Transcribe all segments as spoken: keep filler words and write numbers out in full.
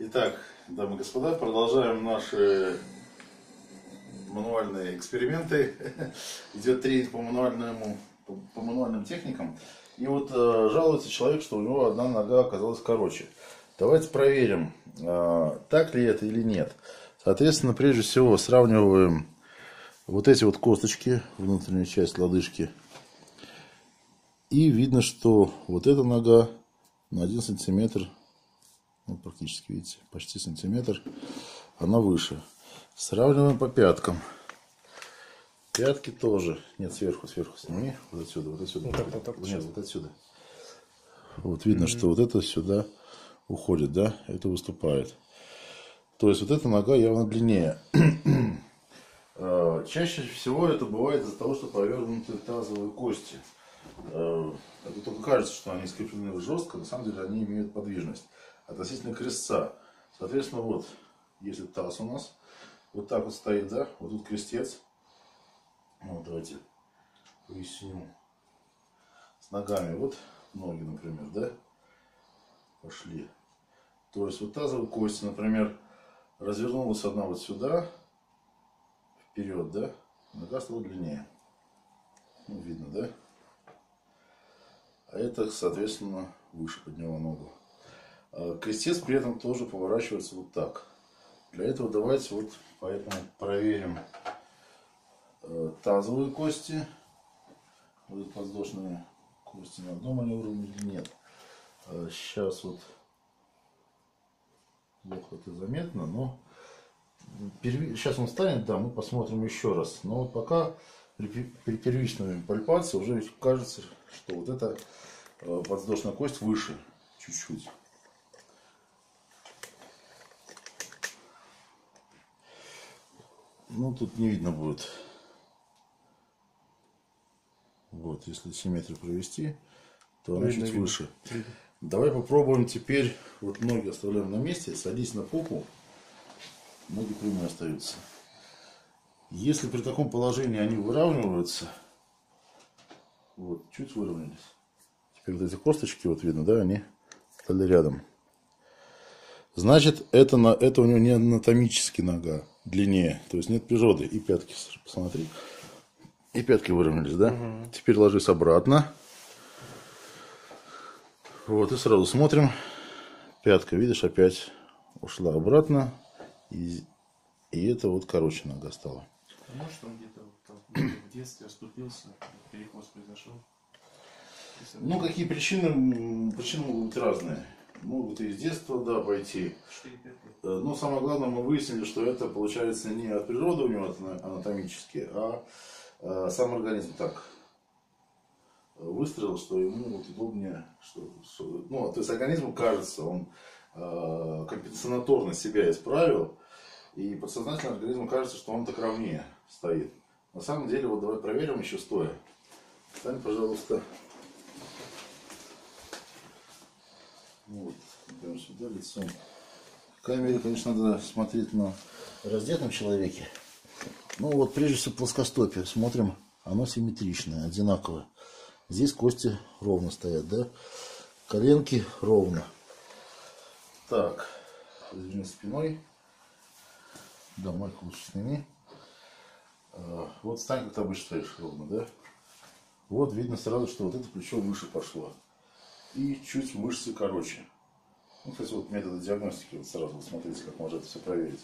Итак, дамы и господа, продолжаем наши мануальные эксперименты. Идет тренинг по, мануальному, по мануальным техникам. И вот э, жалуется человек, что у него одна нога оказалась короче. Давайте проверим, э, так ли это или нет. Соответственно, прежде всего сравниваем вот эти вот косточки, внутреннюю часть лодыжки. И видно, что вот эта нога на один сантиметр, ну, практически, видите, почти сантиметр, она выше. Сравниваем по пяткам. Пятки тоже. Нет, сверху, сверху сними. Вот отсюда, вот отсюда. Вот так, вот так. Нет, вот отсюда. Вот видно, mm-hmm. что вот это сюда уходит, да? Это выступает. То есть вот эта нога явно длиннее. Чаще всего это бывает из-за того, что повернуты тазовые кости. Это только кажется, что они скреплены жестко, на самом деле они имеют подвижность. Относительно крестца. Соответственно, вот, если таз у нас вот так вот стоит, да, вот тут крестец. Вот, давайте поясню. С ногами вот ноги, например, да, пошли. То есть вот тазовая кость, например, развернулась одна вот сюда, вперед, да, нога стала длиннее. Ну, видно, да? А это, соответственно, выше подняла ногу. Крестец при этом тоже поворачивается вот так. Для этого давайте вот поэтому проверим тазовые кости, вот подвздошные кости на одном они уровне или нет. Сейчас вот плохо это заметно, но сейчас он встанет, да, мы посмотрим еще раз. Но вот пока при первичной пальпации уже кажется, что вот эта подвздошная кость выше чуть-чуть. Ну, тут не видно будет. Вот, если симметрию провести, то она чуть выше. Давай попробуем теперь. Вот ноги оставляем на месте, садись на попу. Ноги прямые остаются. Если при таком положении они выравниваются, вот, чуть выровнялись. Теперь вот эти косточки, вот видно, да, они стали рядом. Значит, это, на, это у него не анатомически нога длиннее, то есть нет природы. И пятки, посмотри, и пятки выровнялись, да? Угу. Теперь ложись обратно. Вот, и сразу смотрим. Пятка, видишь, опять ушла обратно. И, и это вот короче нога стала. Может, он где-то в детстве оступился, перекос произошел? Ну, какие причины, причины могут быть разные. Могут и из детства, да, пойти. Но самое главное, мы выяснили, что это получается не от природы у него анатомически, а сам организм так выстроил, что ему удобнее. Что, что, ну, то есть организму кажется, он компенсаторно себя исправил, и подсознательно организму кажется, что он так ровнее стоит. На самом деле, вот давай проверим еще стоя. Встань, пожалуйста. Вот, прямо сюда лицом. В камере, конечно, надо смотреть на раздетом человеке. Ну вот, прежде всего, плоскостопие. Смотрим, оно симметричное, одинаковое. Здесь кости ровно стоят, да? Коленки ровно. Так, разверни спиной. Да, майку лучше сними. Вот встань, как ты обычно стоишь, ровно, да? Вот видно сразу, что вот это плечо выше пошло. И чуть мышцы короче. Ну, кстати, вот методы диагностики, вот сразу вот смотрите, как можно это все проверить.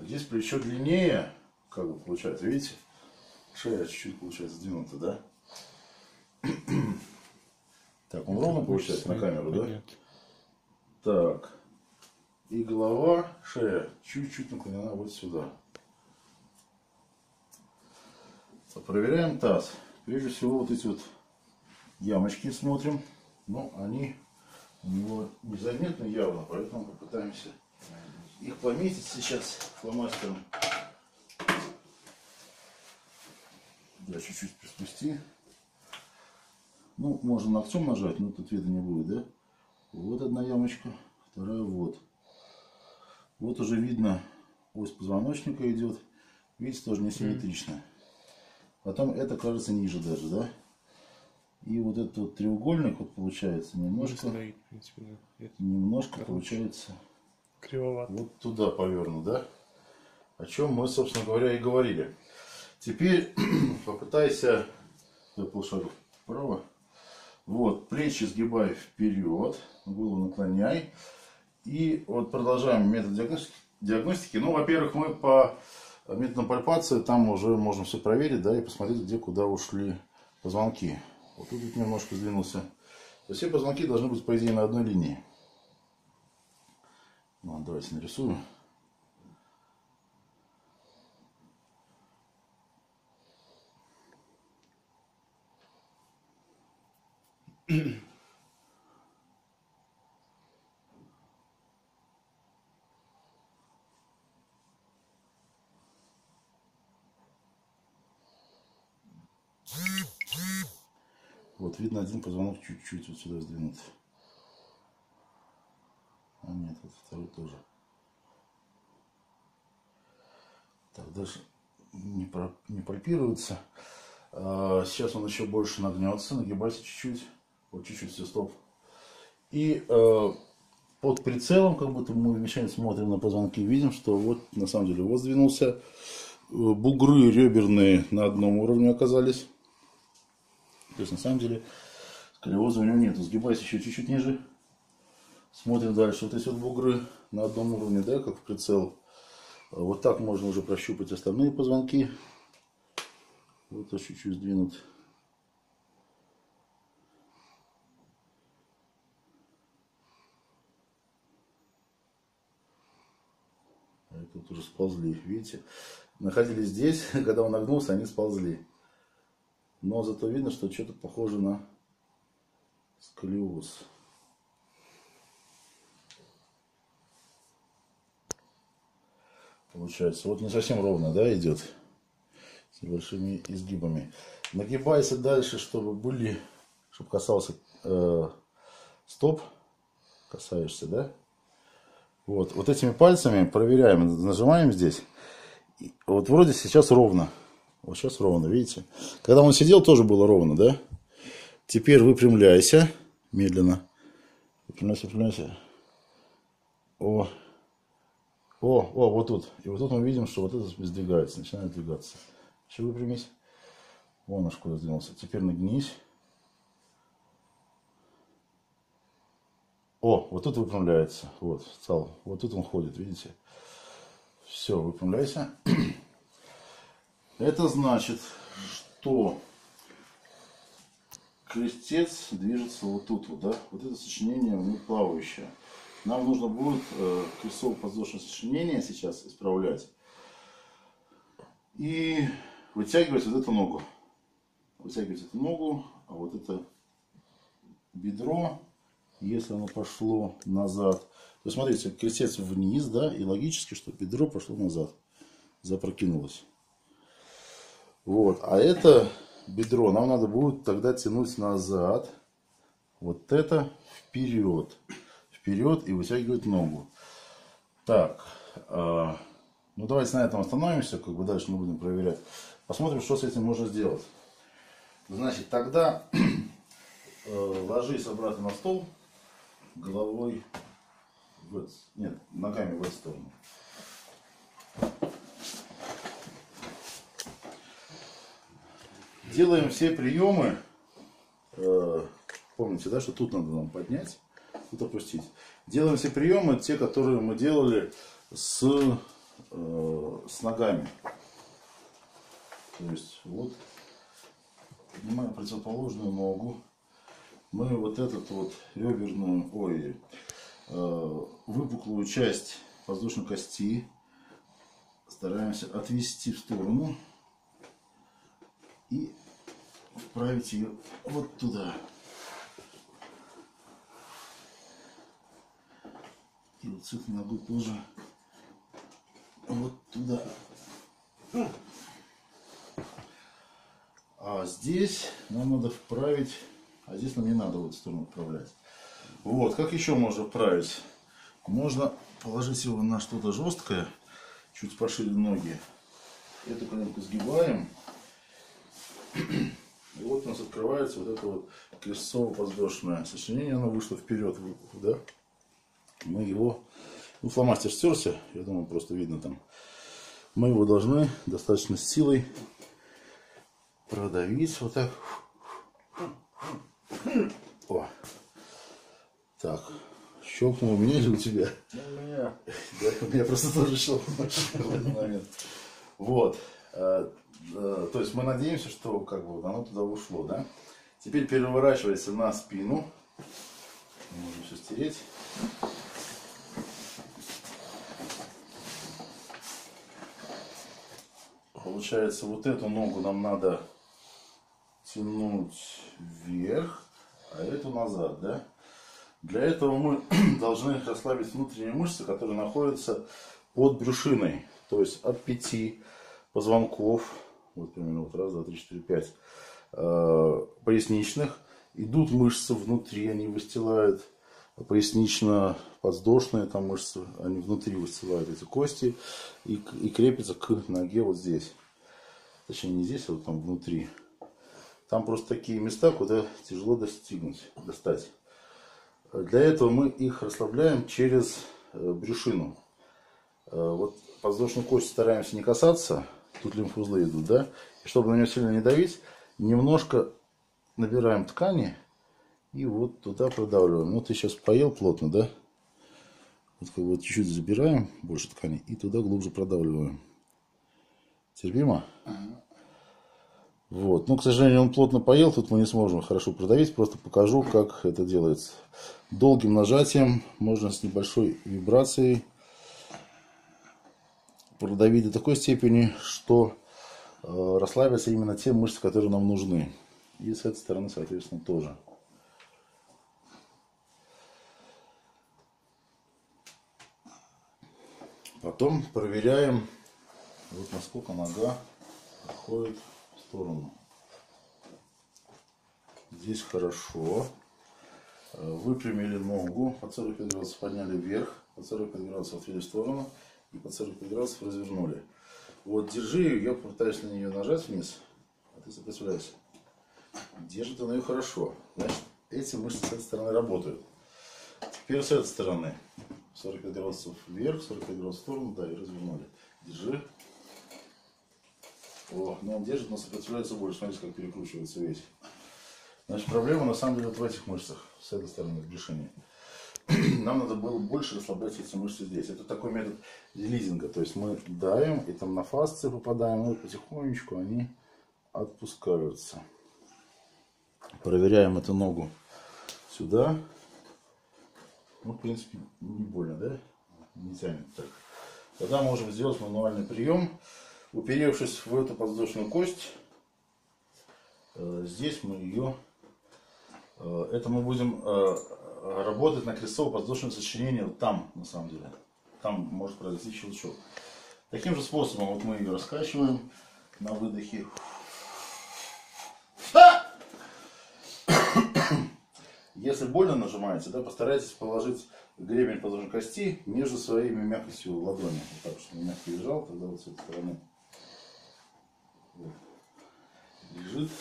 Здесь плечо длиннее, как бы получается, видите? Шея чуть-чуть получается сдвинута, да? Так, он ровно получается на камеру, да? Нет. Так. И голова, шея чуть-чуть наклонена вот сюда. Проверяем таз. Прежде всего вот эти вот ямочки смотрим. Но они у него незаметны явно, поэтому мы попытаемся их пометить сейчас фломастером. Да, чуть-чуть приспусти. Ну, можно ногтем нажать, но тут видно не будет, да? Вот одна ямочка, вторая вот. Вот уже видно, ось позвоночника идет. Видите, тоже несимметрично. Потом это кажется ниже даже, да? И вот этот вот треугольник вот получается немножко, стоит, в принципе, да, немножко получается кривовато. Вот туда поверну, да? О чем мы, собственно говоря, и говорили. Теперь попытайся, да, полшага вправо. Вот, плечи сгибай вперед, голову наклоняй. И вот продолжаем метод диагностики. диагностики. Ну, во-первых, мы по методам пальпации, там уже можно все проверить, да, и посмотреть, где куда ушли позвонки. Вот тут немножко сдвинулся. То есть все позвонки должны быть, по идее, на одной линии. Ладно, давайте нарисуем. Вот видно, один позвонок чуть-чуть вот сюда сдвинут. А нет, вот второй тоже. Так, даже не, про, не пальпируется. А, сейчас он еще больше нагнется, нагибайся чуть-чуть. Вот чуть-чуть, все, стоп. И э, под прицелом, как будто мы вмещаем, смотрим на позвонки, видим, что вот на самом деле вот сдвинулся. Бугры реберные на одном уровне оказались. То есть на самом деле сколиоза у него нет. Сгибайся еще чуть-чуть ниже. Смотрим дальше. Вот эти вот бугры на одном уровне, да, как в прицел. Вот так можно уже прощупать остальные позвонки. Вот чуть-чуть сдвинут. Тут уже сползли, видите, находились здесь, когда он нагнулся, они сползли. Но зато видно, что что-то похоже на сколиоз. Получается, вот не совсем ровно, да, идет, с небольшими изгибами. Нагибайся дальше, чтобы были, чтобы касался э, стоп, касаешься, да? Вот, вот этими пальцами проверяем, нажимаем здесь. Вот вроде сейчас ровно. Вот сейчас ровно, видите? Когда он сидел, тоже было ровно, да? Теперь выпрямляйся медленно. Выпрямляйся, выпрямляйся. О, о, о, вот тут. И вот тут мы видим, что вот это сдвигается, начинает двигаться. Еще выпрямись. Вон наш куда сдвинулся. Теперь нагнись. О, вот тут выпрямляется, вот, стал, вот тут он ходит, видите? Все, выпрямляйся. Это значит, что крестец движется вот тут, вот, да? Вот это сочинение у него плавающее. Нам нужно будет э, крестово-подвздошное сочинение сейчас исправлять. И вытягивать вот эту ногу. Вытягивать эту ногу, а вот это бедро... Если оно пошло назад, то смотрите, крестец вниз, да, и логически, что бедро пошло назад, запрокинулось. Вот, а это бедро нам надо будет тогда тянуть назад, вот это вперед, вперед и вытягивать ногу. Так, э, ну давайте на этом остановимся, как бы дальше мы будем проверять. Посмотрим, что с этим можно сделать. Значит, тогда э, ложись обратно на стол. Головой в, нет, ногами в эту сторону. Делаем все приемы. Помните, да, что тут надо нам поднять, тут опустить. Делаем все приемы, те, которые мы делали с, с ногами. То есть вот, поднимаем противоположную ногу. Мы вот этот вот реберную, ой, э, выпуклую часть подвздошной кости стараемся отвести в сторону и вправить ее вот туда. И вот с этой ногой тоже вот туда. А здесь нам надо вправить... А здесь нам не надо в эту сторону управлять. Вот, как еще можно вправить? Можно положить его на что-то жесткое, чуть пошире ноги. Эту коленку сгибаем. И вот у нас открывается вот это вот крестово-подвздошное сочленение. Оно вышло вперед, да? Мы его Ну, фломастер стерся, я думаю, просто видно там. Мы его должны достаточно с силой продавить вот так. О. Так, щелкнул у меня или у тебя? У меня. У меня просто тоже щелкнул в этот момент. Вот. То есть мы надеемся, что как бы оно туда ушло, да? Теперь переворачивается на спину. Можно все стереть. Получается, вот эту ногу нам надо тянуть вверх, а эту назад, да? Для этого мы должны расслабить внутренние мышцы, которые находятся под брюшиной. То есть от пяти позвонков, вот примерно вот раз, два, три, четыре, пять э, поясничных, идут мышцы внутри, они выстилают пояснично-подвздошные там мышцы, они внутри выстилают эти кости и, и крепятся к ноге вот здесь. Точнее не здесь, а вот там внутри. Там просто такие места, куда тяжело достигнуть, достать. Для этого мы их расслабляем через брюшину. Вот подвздошную кость стараемся не касаться, тут лимфузлы идут, да? И чтобы на нее сильно не давить, немножко набираем ткани и вот туда продавливаем. Ну, ты сейчас поел плотно, да? Вот как бы чуть-чуть забираем больше ткани и туда глубже продавливаем. Терпимо? Вот. Ну, к сожалению, он плотно поел, тут мы не сможем хорошо продавить, просто покажу, как это делается. Долгим нажатием, можно с небольшой вибрацией продавить до такой степени, что э, расслабятся именно те мышцы, которые нам нужны. И с этой стороны, соответственно, тоже. Потом проверяем, вот насколько нога отходит сторону. Здесь хорошо. Выпрямили ногу, под сорок пять градусов подняли вверх, под сорок пять градусов отвели в сторону и под сорок пять градусов развернули. Вот держи ее, я пытаюсь на нее нажать вниз, а ты сопротивляешься. Держит она ее хорошо. Значит, эти мышцы с этой стороны работают. Теперь с этой стороны. сорок пять градусов вверх, сорок пять градусов в сторону, да, и развернули. Держи. О, но он держит, но сопротивляется больше. Смотрите, как перекручивается весь. Значит, проблема на самом деле вот в этих мышцах. С этой стороны, в решении. Нам надо было больше расслаблять эти мышцы здесь. Это такой метод релизинга. То есть мы давим, и там на фасции попадаем, и потихонечку они отпускаются. Проверяем эту ногу сюда. Ну, в принципе, не больно, да? Не тянет так. Тогда можем сделать мануальный прием. Уперевшись в эту подвздошную кость, здесь мы ее, это мы будем работать на крестово-подвздошном сочленении, вот там, на самом деле, там может произойти щелчок. Таким же способом вот мы ее раскачиваем на выдохе. Если больно нажимаете, да, постарайтесь положить гребень подвздошной кости между своими мягкостью ладони, вот так, чтобы мягко лежал, тогда вот с этой стороны. Вот. Лежит.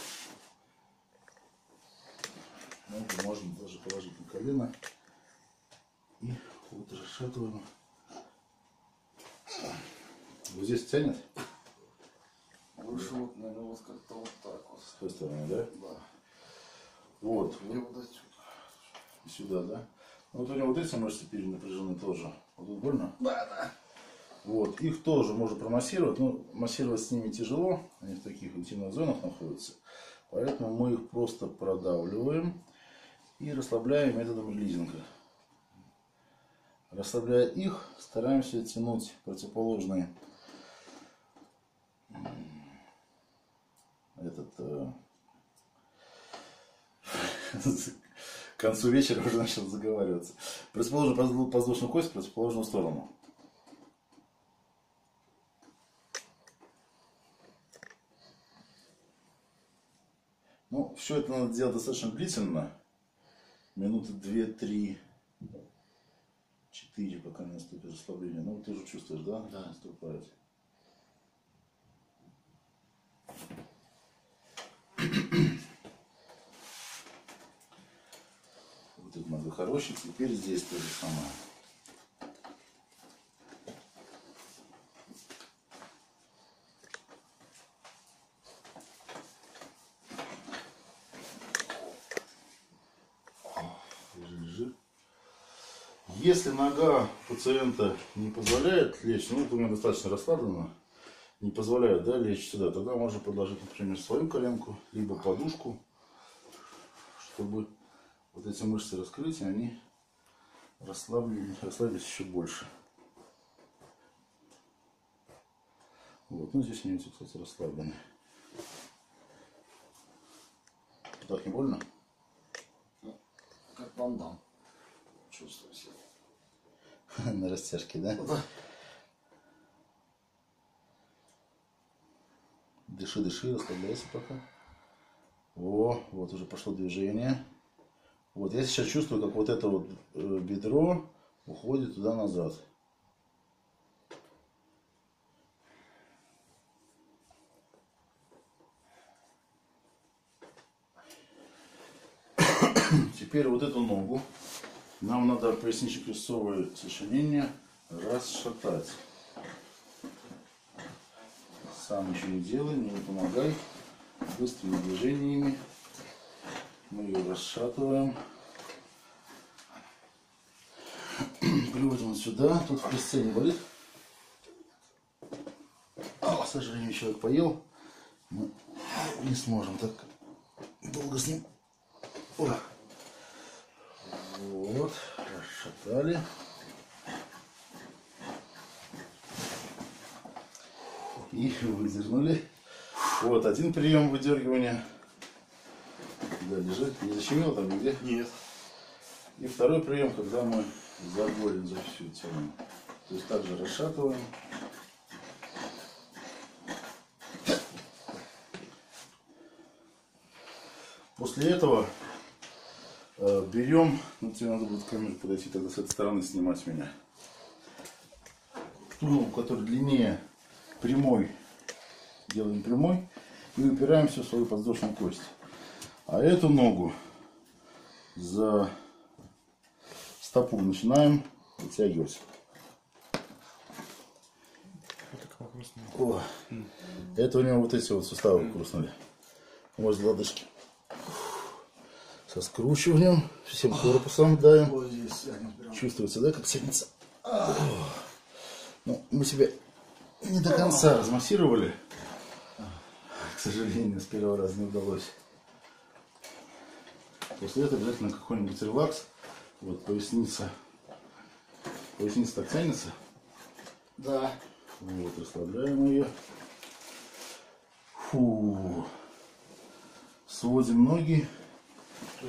Ногу можно даже положить на колено. И вот расшатываем. Вот здесь тянет? Лучше вот, наверное, вот как-то вот так вот. С той стороны, да? Да. Вот. Мне вот и сюда, да? Вот у него вот эти мышцы перенапряжены тоже. Вот тут больно? Да, да. Вот, их тоже можно промассировать, но массировать с ними тяжело, они в таких интимных зонах находятся, поэтому мы их просто продавливаем и расслабляем методом релизинга. Расслабляя их, стараемся тянуть противоположный этот, э... к концу вечера уже начал заговариваться, противоположную подвздошную кость в противоположную сторону. Ну, все это надо делать достаточно длительно. Минуты две, три, четыре, пока не наступит расслабление. Ну, ты же чувствуешь, да? Да. Наступает. Вот это надо хорошенько. Теперь здесь то же самое. Если нога пациента не позволяет лечь, ну, вот у меня достаточно расслаблена, не позволяет, да, лечь сюда, тогда можно подложить, например, свою коленку, либо подушку, чтобы вот эти мышцы раскрыть, и они расслабились, расслабились еще больше. Вот, ну здесь они, кстати, расслаблены. Так, не больно? Как вам дам. Чувствую себя. На растяжке, да? Да. Дыши, дыши, расслабляйся пока. О, вот уже пошло движение. Вот, я сейчас чувствую, как вот это вот бедро уходит туда-назад. Теперь вот эту ногу нам надо пояснично-крестцовое сочленение расшатать. Сам еще не делай, не помогай. Быстрыми движениями мы ее расшатываем. Приводим сюда. Тут в крестце не болит. О, к сожалению, человек поел. Мы не сможем так долго с ним. О. Вот, расшатали. И выдернули. Вот один прием выдергивания. Да, лежит. Не защемило там нигде? Нет. И второй прием, когда мы загоним за всю тему. То есть также расшатываем. После этого берем, ну, тебе надо будет камеру подойти, тогда с этой стороны снимать меня. Ту ногу, которая длиннее прямой, делаем прямой и упираемся в свою подвздошную кость. А эту ногу за стопу начинаем вытягивать. О, это у него вот эти вот суставы хрустнули. Может, лодыжки. Со скручиванием, всем корпусом даем. Вот здесь, чувствуется, да, как тянется? Ну, мы себя не до конца размассировали. К сожалению, с первого раза не удалось. После этого обязательно какой-нибудь релакс. Вот поясница. Поясница так тянется. Да. Вот, расслабляем ее. Фу. Сводим ноги.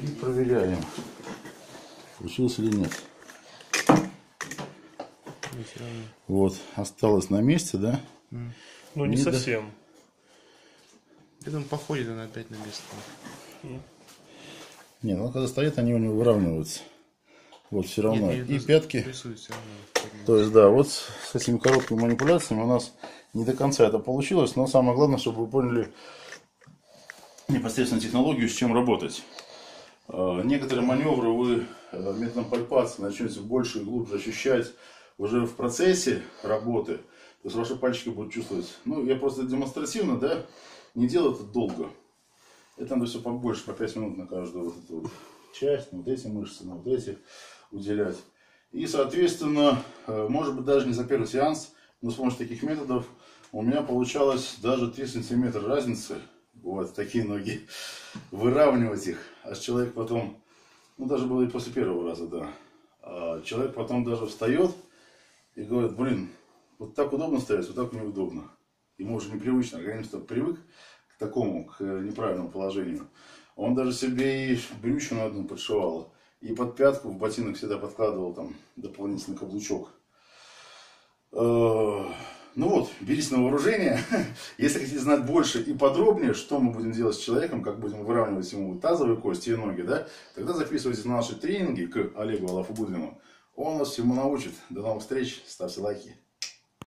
И проверяем, получилось или нет. Вот, осталось на месте, да? Mm. Ну, не, не совсем. До... Это он походит, он опять на место. Mm. Не, ну когда стоит, они у него выравниваются. Вот, все равно. Нет, нет, и пятки. Равно. То есть, да, вот с этими короткими манипуляциями у нас не до конца это получилось. Но самое главное, чтобы вы поняли непосредственно технологию, с чем работать. Некоторые маневры вы методом пальпации начнете больше и глубже ощущать уже в процессе работы. То есть ваши пальчики будут чувствовать. Ну, я просто демонстративно, да, не делаю это долго. Это надо все побольше, по пять минут на каждую вот эту вот часть, на вот эти мышцы, на вот эти уделять. И, соответственно, может быть, даже не за первый сеанс, но с помощью таких методов у меня получалось даже три сантиметра разницы. Вот такие ноги, выравнивать их, а человек потом, ну даже было и после первого раза, да, а человек потом даже встает и говорит, блин, вот так удобно стоять, вот так неудобно. Ему уже непривычно, организм привык к такому, к неправильному положению. Он даже себе и брючину одну подшивал, и под пятку в ботинок всегда подкладывал там дополнительный каблучок. Ну вот, берите на вооружение. Если хотите знать больше и подробнее, что мы будем делать с человеком, как будем выравнивать ему тазовые кости и ноги, да, тогда записывайтесь на наши тренинги к Олегу-Олафу Гудвину. Он нас всему научит. До новых встреч. Ставьте лайки.